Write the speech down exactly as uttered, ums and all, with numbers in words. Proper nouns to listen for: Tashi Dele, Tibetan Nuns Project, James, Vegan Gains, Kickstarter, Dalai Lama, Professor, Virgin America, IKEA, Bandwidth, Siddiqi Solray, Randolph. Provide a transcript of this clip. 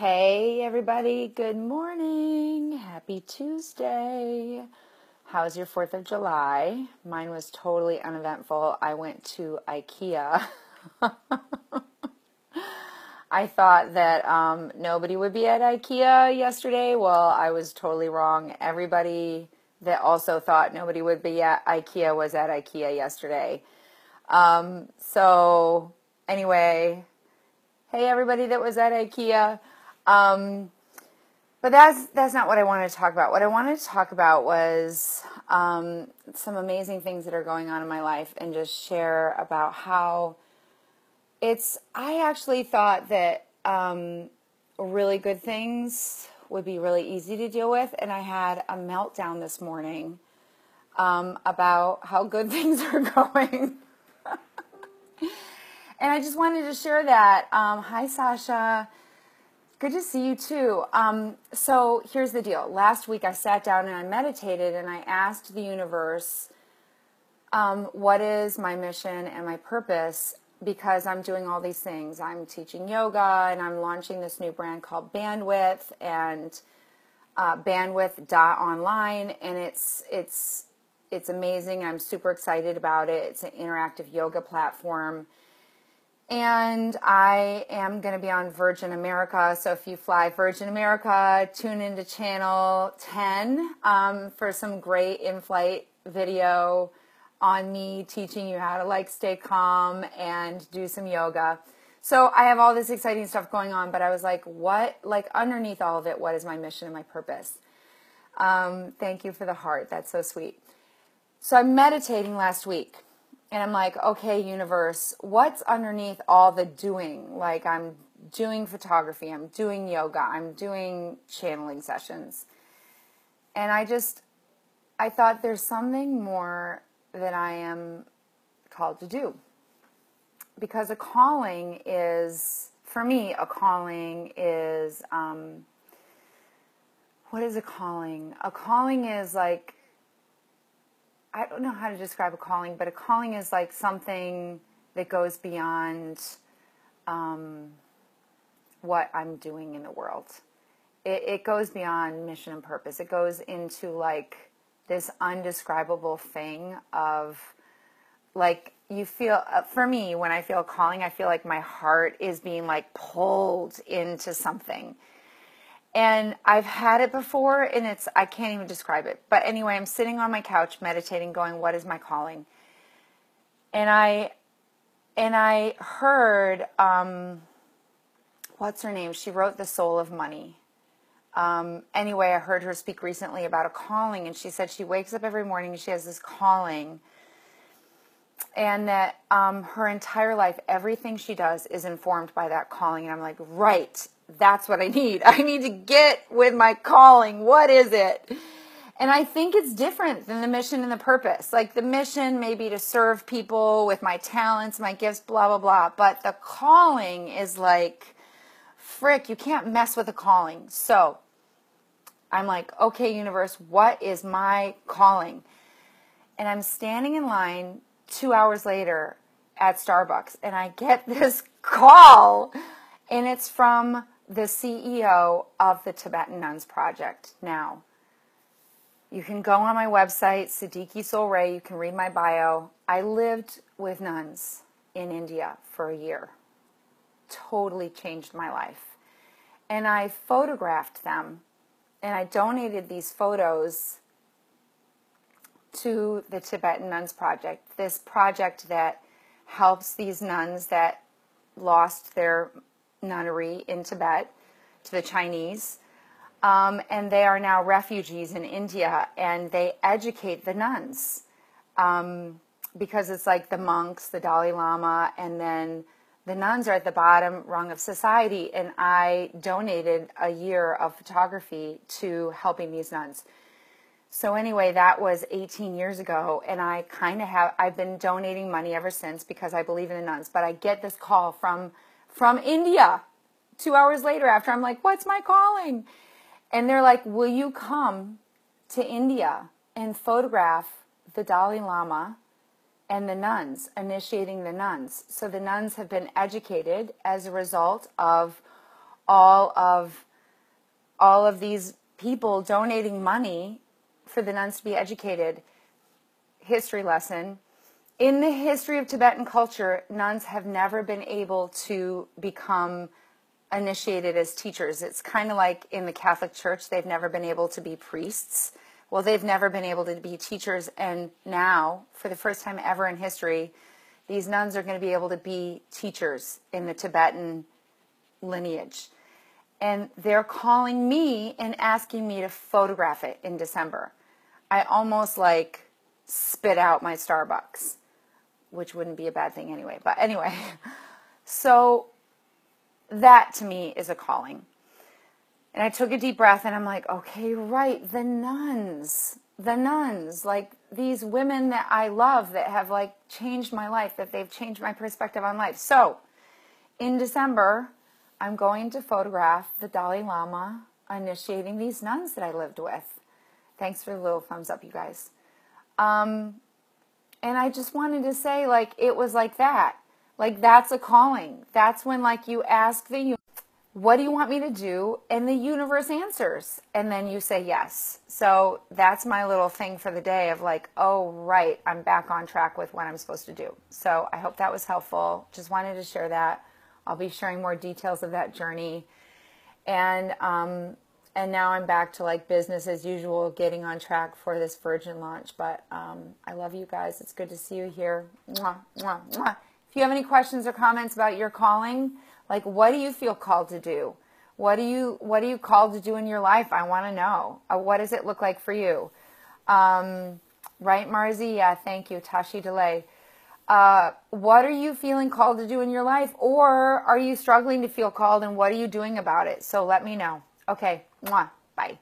Hey everybody, good morning. Happy Tuesday. How was your fourth of July? Mine was totally uneventful. I went to IKEA. I thought that um, nobody would be at IKEA yesterday. Well, I was totally wrong. Everybody that also thought nobody would be at IKEA was at IKEA yesterday. Um, so anyway, hey everybody that was at IKEA. Um, but that's, that's not what I wanted to talk about. What I wanted to talk about was, um, some amazing things that are going on in my life and just share about how it's, I actually thought that, um, really good things would be really easy to deal with. And I had a meltdown this morning, um, about how good things are going. And I just wanted to share that. Um, hi Sasha. Good to see you too. Um, so here's the deal. Last week I sat down and I meditated and I asked the universe, um, what is my mission and my purpose? Because I'm doing all these things. I'm teaching yoga and I'm launching this new brand called Bandwidth and uh, bandwidth dot online, and it's it's it's amazing. I'm super excited about it. It's an interactive yoga platform. And I am going to be on Virgin America, so if you fly Virgin America, tune into channel ten um, for some great in-flight video on me teaching you how to like stay calm and do some yoga. So I have all this exciting stuff going on, but I was like, what, like underneath all of it, what is my mission and my purpose? Um, thank you for the heart. That's so sweet. So I'm meditating last week. And I'm like, okay, universe, what's underneath all the doing? Like I'm doing photography, I'm doing yoga, I'm doing channeling sessions. And I just, I thought there's something more that I am called to do. Because a calling is, for me, a calling is, um, what is a calling? A calling is like, I don't know how to describe a calling, but a calling is like something that goes beyond um, what I'm doing in the world. It, it goes beyond mission and purpose. It goes into like this undescribable thing of like you feel, uh, for me, when I feel a calling, I feel like my heart is being like pulled into something. And I've had it before, and it's, I can't even describe it. But anyway, I'm sitting on my couch meditating, going, what is my calling? And I, and I heard, um, what's her name? She wrote The Soul of Money. Um, anyway, I heard her speak recently about a calling, and she said she wakes up every morning and she has this calling. And that um, her entire life, everything she does is informed by that calling. And I'm like, right, that's what I need. I need to get with my calling. What is it? And I think it's different than the mission and the purpose. Like the mission may be to serve people with my talents, my gifts, blah, blah, blah. But the calling is like, frick, you can't mess with a calling. So I'm like, okay, universe, what is my calling? And I'm standing in line two hours later at Starbucks, and I get this call, and it's from the C E O of the Tibetan Nuns Project. Now, you can go on my website, Siddiqi Solray, you can read my bio. I lived with nuns in India for a year. Totally changed my life. And I photographed them, and I donated these photos to the Tibetan Nuns Project, this project that helps these nuns that lost their nunnery in Tibet to the Chinese. Um, and they are now refugees in India, and they educate the nuns um, because it's like the monks, the Dalai Lama, and then the nuns are at the bottom rung of society. And I donated a year of photography to helping these nuns. So anyway, that was eighteen years ago, and I kind of have, I've been donating money ever since because I believe in the nuns. But I get this call from, from India two hours later after I'm like, what's my calling? And they're like, will you come to India and photograph the Dalai Lama and the nuns, initiating the nuns? So the nuns have been educated as a result of all of all of these people donating money for the nuns to be educated. History lesson. In the history of Tibetan culture, nuns have never been able to become initiated as teachers. It's kind of like in the Catholic Church, they've never been able to be priests. Well, they've never been able to be teachers, and now, for the first time ever in history, these nuns are going to be able to be teachers in the Tibetan lineage. And they're calling me and asking me to photograph it in December. I almost, like, spit out my Starbucks, which wouldn't be a bad thing anyway. But anyway, so that to me is a calling. And I took a deep breath and I'm like, okay, right, the nuns, the nuns, like these women that I love that have like changed my life, that they've changed my perspective on life. So in December, I'm going to photograph the Dalai Lama initiating these nuns that I lived with. Thanks for the little thumbs up, you guys. Um, and I just wanted to say, like, it was like that. Like, that's a calling. That's when, like, you ask the universe, what do you want me to do? And the universe answers. And then you say yes. So that's my little thing for the day of, like, oh, right, I'm back on track with what I'm supposed to do. So I hope that was helpful. Just wanted to share that. I'll be sharing more details of that journey. And, um... And now I'm back to like business as usual, getting on track for this Virgin launch. But um, I love you guys. It's good to see you here. Mwah, mwah, mwah. If you have any questions or comments about your calling, like what do you feel called to do? What do you What are you called to do in your life? I want to know. Uh, what does it look like for you? Um, right, Marzi? Yeah, thank you. Tashi Dele. Uh, what are you feeling called to do in your life? Or are you struggling to feel called and what are you doing about it? So let me know. Okay. Mwah. Bye.